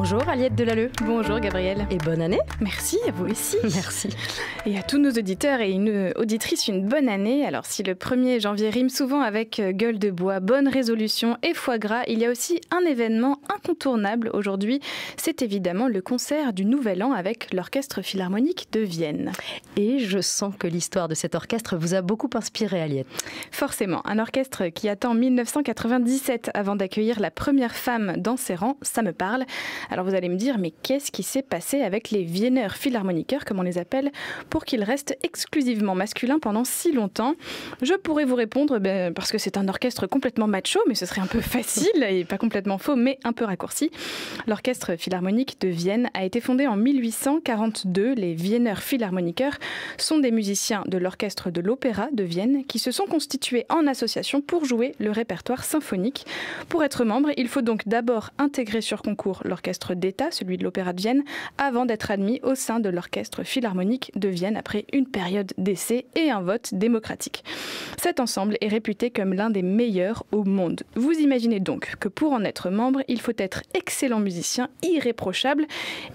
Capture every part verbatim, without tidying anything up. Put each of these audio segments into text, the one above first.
Bonjour Aliette de Laleu. Bonjour Gabrielle. Et bonne année. Merci, à vous aussi. Merci. Et à tous nos auditeurs et une auditrice, une bonne année. Alors si le premier janvier rime souvent avec gueule de bois, bonne résolution et foie gras, il y a aussi un événement incontournable aujourd'hui. C'est évidemment le concert du Nouvel An avec l'Orchestre Philharmonique de Vienne. Et je sens que l'histoire de cet orchestre vous a beaucoup inspiré, Aliette. Forcément, un orchestre qui attend mille neuf cent quatre-vingt-dix-sept avant d'accueillir la première femme dans ses rangs, ça me parle. Alors vous allez me dire, mais qu'est-ce qui s'est passé avec les Wiener Philharmoniker, comme on les appelle, pour qu'ils restent exclusivement masculins pendant si longtemps? Je pourrais vous répondre, ben, parce que c'est un orchestre complètement macho, mais ce serait un peu facile, et pas complètement faux, mais un peu raccourci. L'Orchestre Philharmonique de Vienne a été fondé en mille huit cent quarante-deux. Les Wiener Philharmoniker sont des musiciens de l'Orchestre de l'Opéra de Vienne qui se sont constitués en association pour jouer le répertoire symphonique. Pour être membre, il faut donc d'abord intégrer sur concours l'orchestre d'État, celui de l'Opéra de Vienne, avant d'être admis au sein de l'Orchestre Philharmonique de Vienne après une période d'essai et un vote démocratique. Cet ensemble est réputé comme l'un des meilleurs au monde. Vous imaginez donc que pour en être membre, il faut être excellent musicien, irréprochable,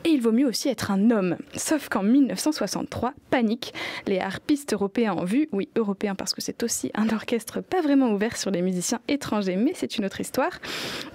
et il vaut mieux aussi être un homme. Sauf qu'en mille neuf cent soixante-trois, panique, les harpistes européens en vue, oui, européens parce que c'est aussi un orchestre pas vraiment ouvert sur les musiciens étrangers, mais c'est une autre histoire.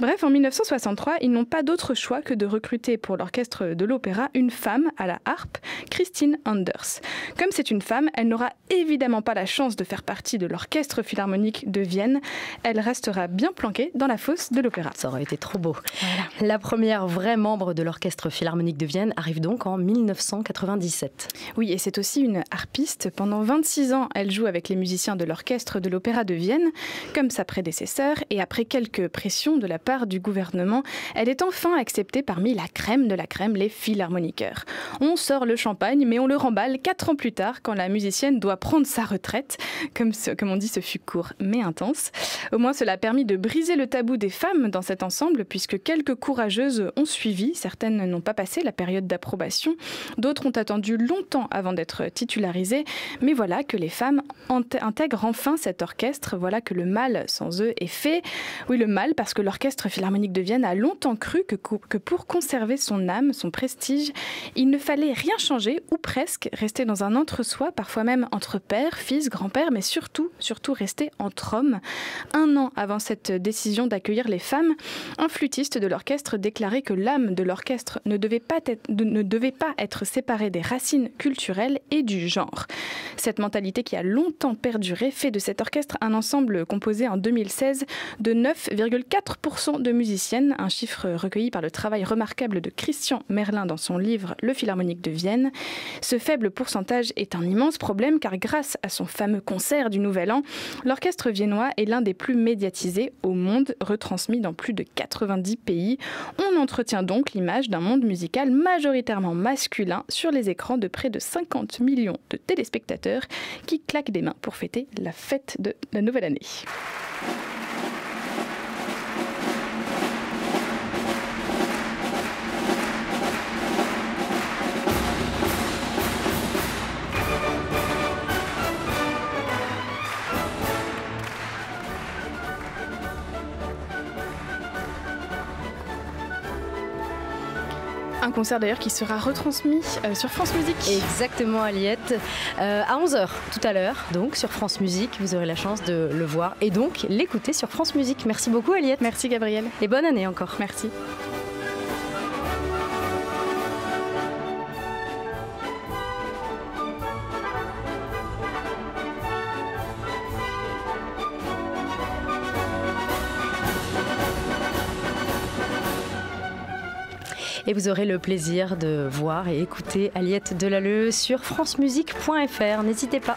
Bref, en mille neuf cent soixante-trois, ils n'ont pas d'autre choix que de recruter pour l'orchestre de l'opéra une femme à la harpe, Christine Anders. Comme c'est une femme, elle n'aura évidemment pas la chance de faire partie de l'Orchestre Philharmonique de Vienne. Elle restera bien planquée dans la fosse de l'opéra. Ça aurait été trop beau. Voilà. La première vraie membre de l'Orchestre Philharmonique de Vienne arrive donc en mille neuf cent quatre-vingt-dix-sept. Oui, et c'est aussi une harpiste. Pendant vingt-six ans, elle joue avec les musiciens de l'Orchestre de l'Opéra de Vienne, comme sa prédécesseur, et après quelques pressions de la part du gouvernement, elle est enfin acceptée parmi la crème de la crème, les Philharmoniker. On sort le champagne, mais on le remballe quatre ans plus tard, quand la musicienne doit prendre sa retraite. Comme, ce, comme on dit, ce fut court, mais intense. Au moins, cela a permis de briser le tabou des femmes dans cet ensemble, puisque quelques courageuses ont suivi. Certaines n'ont pas passé la période d'approbation. D'autres ont attendu longtemps avant d'être titularisées. Mais voilà que les femmes intègrent enfin cet orchestre. Voilà que le mal sans eux est fait. Oui, le mal, parce que l'Orchestre Philharmonique de Vienne a longtemps cru que, que pour conserver son âme, son prestige, il ne fallait rien changer, ou presque, rester dans un entre-soi, parfois même entre père, fils, grand-père, mais surtout, surtout rester entre hommes. Un an avant cette décision d'accueillir les femmes, un flûtiste de l'orchestre déclarait que l'âme de l'orchestre ne devait pas être, ne devait pas être séparée des racines culturelles et du genre. Cette mentalité qui a longtemps perduré fait de cet orchestre un ensemble composé en deux mille seize de neuf virgule quatre pour cent de musiciennes, un chiffre recueilli par le travail remarquable de Christian Merlin dans son livre Le Philharmonique de Vienne. Ce faible pourcentage est un immense problème car grâce à son fameux concert du Nouvel An, l'orchestre viennois est l'un des plus médiatisés au monde, retransmis dans plus de quatre-vingt-dix pays. On entretient donc l'image d'un monde musical majoritairement masculin sur les écrans de près de cinquante millions de téléspectateurs qui claquent des mains pour fêter la fête de la nouvelle année. Un concert d'ailleurs qui sera retransmis euh, sur France Musique. Exactement, Aliette. Euh, à onze heures tout à l'heure, donc sur France Musique, vous aurez la chance de le voir et donc l'écouter sur France Musique. Merci beaucoup, Aliette. Merci, Gabrielle. Et bonne année encore. Merci. Et vous aurez le plaisir de voir et écouter Aliette de Laleu sur francemusique point fr. N'hésitez pas.